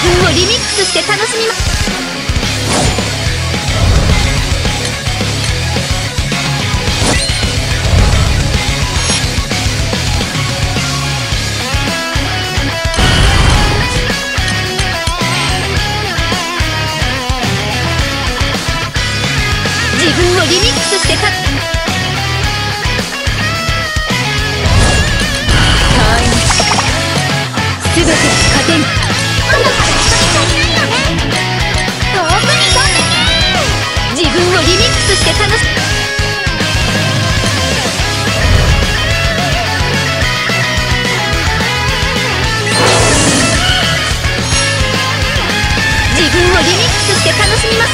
分をリミックスして楽しみます。自分をリミックスしてすべて加点。自分をリミックスして楽しみ。自分をリミックスして楽しみます。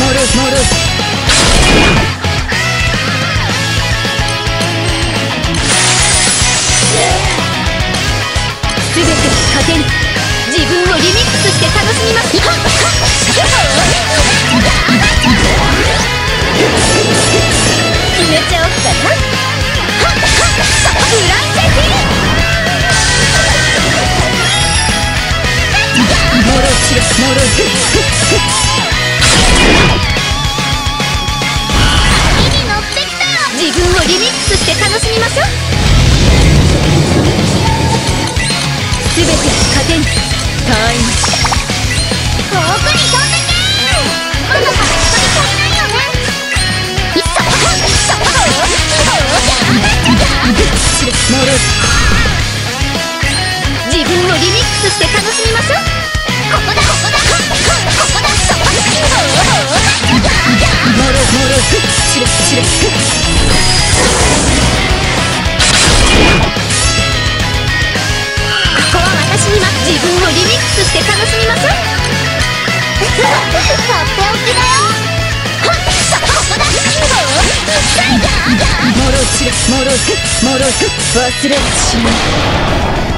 忘れてしまう。